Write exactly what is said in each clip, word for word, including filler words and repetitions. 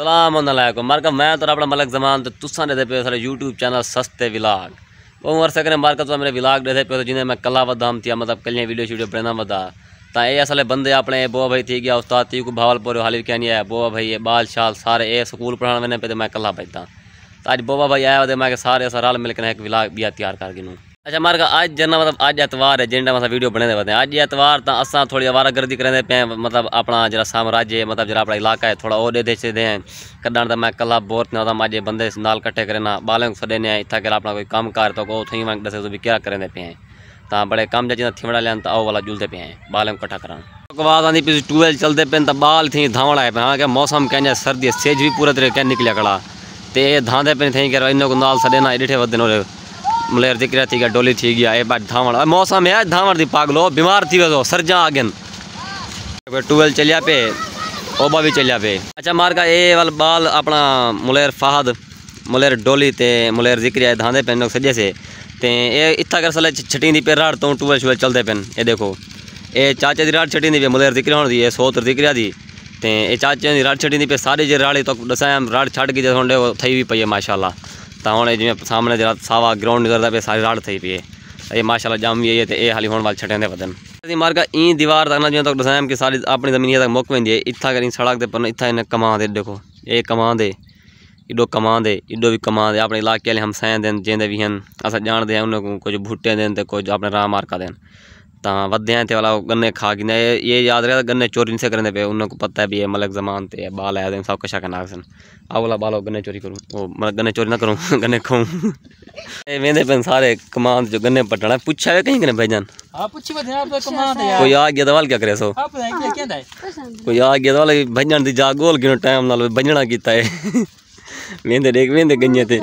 सलाम अलैकुम मारका मैं तो अपना मलक जमान तो तुसा दे पे सारे यूट्यूब चैनल सस्ते विलाग वो वर्षा करें मारका तो मेरे विलाग दे पे जिन्हें मैं कला वदाम थिया मतलब कलियाँ वीडियो शीडियो बना वदा ता ये असले बंदे अपने बो भाई थी गया उस्ताद ती को भावलपुर हाली कहनी है बोवा भाई ये बाल शाल सारे ए स्कूल पढ़ाने मैंने पे तो मैं कला बैठता तो आज बोवा भाई आया तो मैं सारे सारा मिलकर एक विलाग बिया तैयार कर गिनूँ। अच्छा मारका आज जना मतलब आज एतवार है जिन्हें मतलब वीडियो बनाने वादे आज एतवार तो असा थोड़ी आवारागर्दी करें पे मतलब अपना जरा साम्राज्य मतलब जरा अपना इलाका है थोड़ा और दे से दें कदा तो मैं कला बोर ना अज बंदे नाल कट्ठे करना बालें सदेने इतना कर अपना कोई कम कार तो वो थी वन दस भी क्या करें पे तो बड़े कम जहाँ थिवड़ा लेन तो आओ वाला जुलते पे हैं बालें कट्ठा करावाज आती पीछे टूवेल चलते पे तो बाल थी धावड़ा है पे हाँ क्या मौसम कहने सर्दी सेज भी पूरा तरीके निकलिया कड़ा तो धाँधे पे थी कर इनको नाल सदेना एडिठे वे मलेर दिक्कत थी गया डोली थी गया ये बात धावण मौसम है धावण दी पागलो बीमार थी वो सरजा आगन टूवेल चलिया पे ओबा भी चलिया पे। अच्छा मारका ये वाल बाल अपना मुलेर फाहद मुलेर डोली ते मुलेर जिक्रिया धांधे पेन सजे से ते ये इत्था कर सले छटी दी पे राड़ तो टूवेल शूवेल चलते पेन ये देखो ये चाचे दी राड़ छटी दी पे मुलेर जिक्रिया होने दी ये सोतर जिक्रिया दी ते ये चाचे दी राड़ छटी दी पे सारी जी राड़ी तो दसाया राड़ छड़ की थोड़े थी भी पई है माशाल्लाह तो हूँ जिम्मे सामने जरा सावा ग्राउंड करता पे सारी राड़ थी पी है माशाल्लाह जाम भी है तो ये हाली होने वाले छटे वदन मारका ई दीवार तक ना जिम्मे तक दसाया कि सारी अपनी जमीन तक मुक वेंदी है इतना करी सड़क पर इतना इन्हें कमा दे देखो ये कमा दे एडो कमा दे एडो भी कमा दे अपने इलाके वाले हमसाए दिन जेंदे भी हैं अस जानते हैं उन्हें कुछ भुट्टे दिन तो कुछ अपने राह मारका दिन तो वधे हैं तो वाला गन्ने खा के ये याद रहा गन्ने चोरी नहीं से करें पे उनको पता है भी है मलक जमान ते बाल आया दिन सब कुछ करना सन अगला बालो गन्ने चोरी करूँ वो मतलब गन्ने चोरी ना करूँ गन्ने खाऊँ वेंदे पे सारे कमान जो गन्ने पटना पूछा है कहीं करें भाईजान कोई आ गया दवाल क्या करे सो कोई आ गया दवाल भजन दी जा गोल गिनो टाइम ना भजना किता है वेंदे देख वेंदे गन्ने थे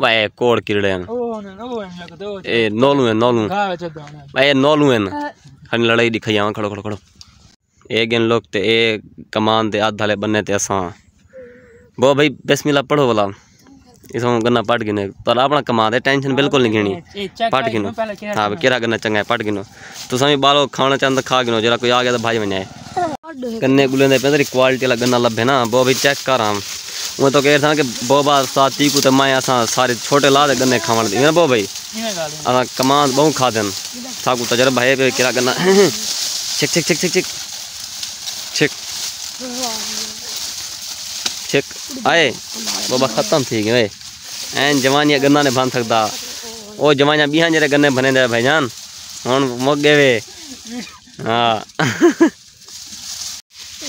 भाई कोड़ किरड़े हैं ए नौलू है नौलू भाई नौलू है हन लड़ाई दिखाई आवा खड़ो खड़ो खड़ो ए गेन लोग ते ए कमान ते आधाले बनने ते असा वो भाई बिस्मिल्लाह पढ़ो वाला इसो गन्ना पट गिने पर अपना कमा दे टेंशन बिल्कुल नहीं गिनी पट गिनो हां केरा गन्ना चंगा है पट गिनो तुसा भी बालो खाना चंद खा गिनो जरा कोई आ गया तो भाई वने गन्ने गुले दे पे क्वालिटी वाला गन्ना लबे ना वो भी चेक करा वो तो कह था कि बोबा साथी को तो मैं असा सारे छोटे लाद गन्ने खावन दी ना बो भाई असा कमान बहु खा देन साकू तजरबा है पे केरा गन्ना छिक छिक छिक छिक छिक छिक छिक आए बोबा खत्म थी गए एन जवानिया गन्ना ने बन सकदा ओ जवानिया बिहान जरे गन्ने बने दे भाईजान हुन मुक गए वे हां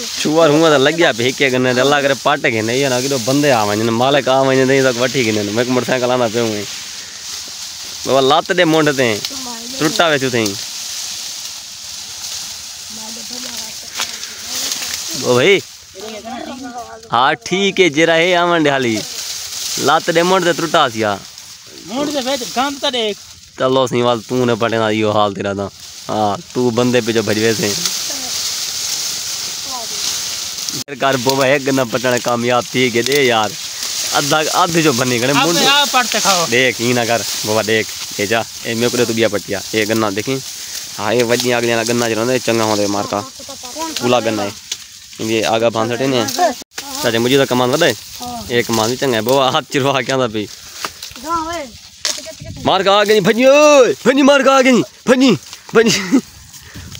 छुआर हुआ तो लग गया भेके गन्ने अल्लाह करे पाटे गन्ने ये ना कि बंदे आवन मालिक आवन नहीं तक वठी गन्ने मैं मोटरसाइकिल आना पे हूं बाबा लात दे मोंड ते टुटा वे थे ओ भाई हां ठीक है जरा है आवन ढाली लात दे मोंड ते टुटा सिया मोंड ते भेज काम तो देख चलो सी वाल तू ने पड़े ना यो हाल तेरा दा हां तू बंदे पे जो भजवे से सरकार बोबा एक गन्ना पटने कामयाब थी के दे यार आधा आधे जो बने गने मुंड आप पटते खाओ देख ही ना कर बोबा देख ए जा ए मेरे को तो बिया पटिया ए गन्ना देखी हां ये वजी आग लेना गन्ना जरा चंगा होदे मारका पूला गन्ना है ये आगा बांधटे ने चाचा मुझे तो कमान वदे एक मान चंगा है बोबा हाथ चिरवा केंदा पे मारका आगे नहीं भनी ओए भनी मारका आगे नहीं भनी भनी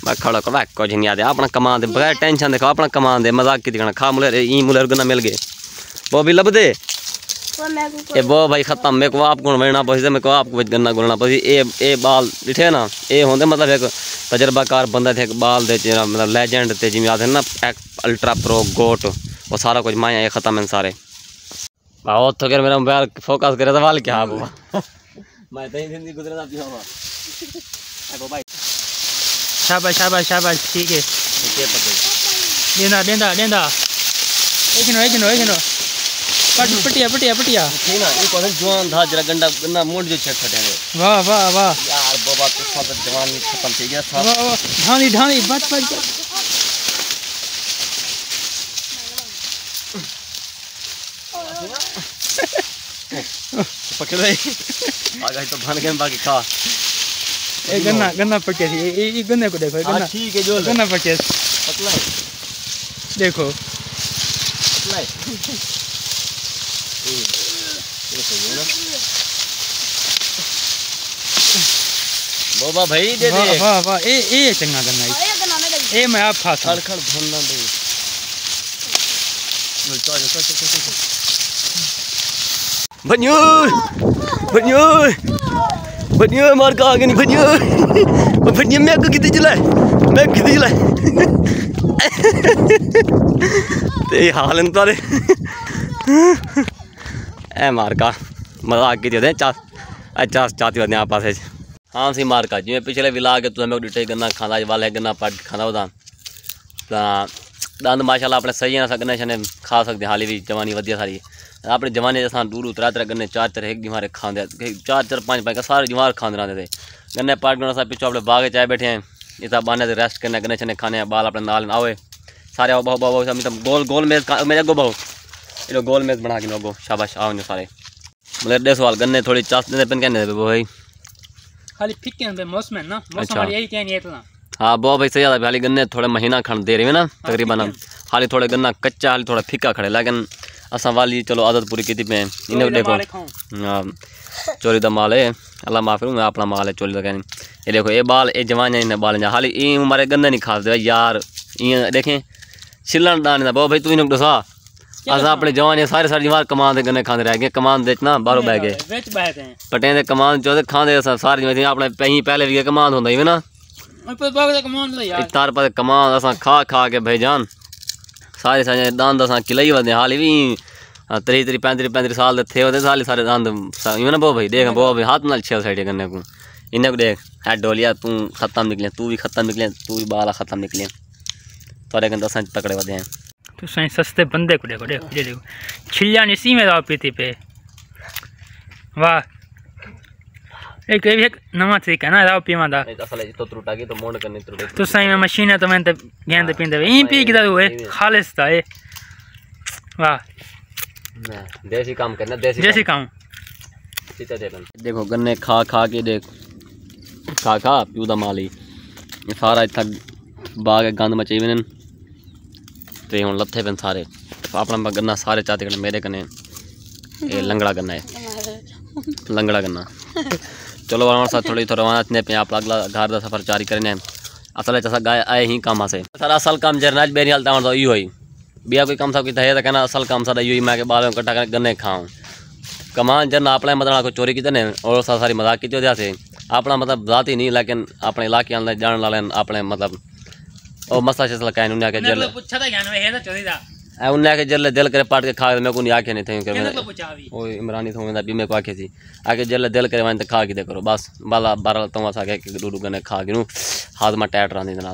मैं खड़ा करा कुछ नहीं आते अपना कमा दे बगैर टेंशन देखो अपना कमा दे मजाक की दिखना खा मुलेर ई मुलेर गन्ना मिल गए वो भी लबदे ए वो भाई खत्म मेरे को आप गुण वेना पसी मेरे को आप कुछ गन्ना गुणना पसी ए ए बाल दिठे ना ए होंदे मतलब एक तजर्बाकार बंदा थे एक बाल दे जेना मतलब लेजेंड ते जिम याद है ना एक अल्ट्रा प्रो गोट वो सारा कुछ माया ये खत्म इन सारे आओ तो कर मेरा मोबाइल फोकस करे तो वाल क्या आप मैं तई जिंदगी गुजरदा पियो अब भाई शाबाश शाबाश शाबाश ठीक है देना देना देना एक नो एक नो एक नो पट पटिया पटिया पटिया ठीक ना ये कौन जवान था जरा गंडा गन्ना मोड़ जो छट फटे वाह वाह वाह यार बाबा तो सब जवान नहीं खत्म थी गया सब वाह वाह ढाणी ढाणी बच बच पकड़ ले आ गई तो भान के बाकी खा ए गन्ना गन्ना पकेस ये ये गन्ने को देखो गन्ना ठीक है जो गन्ना पकेस पतला है, देखो पतला है। बोबा भाई दे दे, वाह वाह, ए ए चंगा दना ए मैं आप खा खड़ खड़ भंडा दे बोलता है। चल चल चल बनियो बनियो बनियो मार का आगे नहीं बनियो बनियो मैं को कितने चला मैं कितने चला ते हालन तारे ए मार का मजाक की देते चार अच्छा चाहती होते हैं आप पास। हाँ सी मार का जी मैं पिछले विलाग तो हमें डिटेल करना खाना वाले करना पट खाना होता दंद माशाल्लाह अपने सही ना सकने छने खा सकते हाली भी जवानी वधिया सारी अपने जवानी अस दूर त्रै त्रै गन्ने चार चार एक बीमारे खाते चार चार पाँच पाँच सारे बीमार खाते रहते थे गन्ने पाट करना अस पिछों अपने बाग चाय बैठे हैं इस बहाने से रेस्ट करने गन्ने छने खाने बाल अपने नाल आओए सारे आओ बहु बहु मतलब गोल गोल मेज मेरे अगो बहु ये गोल मेज बना के लोगो शाबाश आओ सारे मतलब दे सवाल गन्ने थोड़ी चास देते कहने भाई खाली फिक्के मौसम है ना मौसम। हाँ बहुत भाई सही आता है, हाली गन्ने थोड़े महीना खंड दे रहे हैं ना तकरीबन हाली थोड़े गन्ना कच्चा हाली थोड़ा फीका खड़े लेकिन असा वाली चलो आदत पूरी की पे इन्हें देखो हाँ चोरी का माल है अल्लाह माफ़ करूँ मैं अपना माल है चोरी का कहनी ये देखो ये बाल ये जवान इन्हें बाल हाली ये हमारे गन्ने नहीं खा सकते यार ये देखें छिलन दान बहुत भाई तू इन्हें दसा अस अपने जवान सारे सारे जवान कमान के गन्ने खाते रह गए कमान देना बाहरों बह गए पटें कमान चो खाते सारे अपने पहले भी कमान होंगे है ना तार पर कमान अस खा खा के भाई जान सारे सारे दंद अस किले ही बदे हाली भी त्री त्री पैंतरी पैंतरी साल थे होते हाली सारे दंद ना बो भाई देख बो भाई हाथ नाल छे साइड करने को इन्हें को देख है डोलिया तू खत्म निकले तू भी खत्म निकले तू भी बाला खत्म निकले थोड़े गंद अस पकड़े बदे हैं तो साईं सस्ते बंदे को देखो देखो ये देखो छिल्ला निसी में आप पीती पे वाह एक ये भी एक नवा तरीका ना राव पीवा दा असल तो टूटा की तो मोड़ करनी टूटे तो सही में मशीन है तो मैं तो गेंद पींदे ई पी किदा होए खालिस दा ए वाह ना देसी काम करना देसी देसी काम सीता देवन देखो गन्ने खा खा के देख खा खा पियो दा माली ये सारा इतना बाग गंद मचे वेन ते हुन लथे पेन सारे अपना गन्ना सारे चाते कने मेरे कने ए लंगड़ा गन्ना है लंगड़ा गन्ना चलो हमारे साथ थोड़ी थोड़ा रवाना इतने पे आप अगला घर का सफर जारी करने असल चसा गाय आए ही काम से सर असल काम जरनाज बेरी हालत हमारा यो ही बिया कोई काम सब किया है तो कहना असल काम सारा यो ही मैं बाल में कट्ठा कर गन्ने खाऊँ कमान जरना अपना मतलब कोई चोरी कितने और सारी मजाक की वजह अपना मतलब जात ही नहीं लेकिन अपने इलाके अंदर जान वाले अपने मतलब और मसा शसला कहने उन्हें आके जरला उन्हें आके जल्ले दिल करे पाट के खा मैं को नहीं आके नहीं थे ओ इमरानी थोड़ा भी मैं को आखे थी आके जल्ले दिल करे वन खा के दे करो बस बाला बारह तो आके डूडू गन्ने खा के हाथ में टैट रहा देना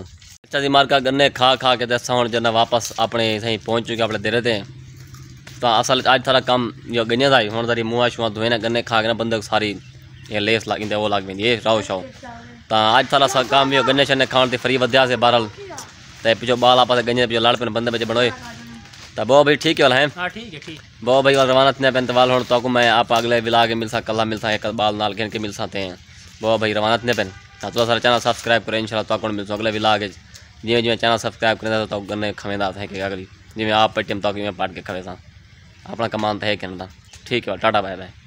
अच्छा जी मारका गन्ने खा खा के दसा हूँ जन्ना वापस अपने सही पहुँच चुके अपने देरे थे तो असल अज थारा कम जो गन्ने था हूँ सारी मुँह छुआ धोए ना गन्ने खा के ना बंदे सारी लेस लग वो लग पी राहो शाओ तो अज थारा सा काम भी गन्ने छन्ने खाने से फ्री बदया से बारल तो पिछो बाल आपस गन्ने पिछले लड़ पे बंदे बच्चे बनोए तो बहुत भाई ठीक है वाला है हाँ ठीक है ठीक बहुत भाई वाल रवाना इतने पेंतवाल हो तो मैं आप अगले विला के मिल सा कला मिल सा एक बाल नाल के मिल सकते हैं बहुत भाई रवाना इतने पेन तो सारा चैनल सब्सक्राइब करें इंशाल्लाह तो मिल सो अगले विला के जिमें जिमें चैनल सब्सक्राइब करें तो गन्ने खवेंदा है कि अगली जिमें आप पेटीएम तक पाट के खवे सा अपना कमान है कहना ठीक है टाटा बाय बाय।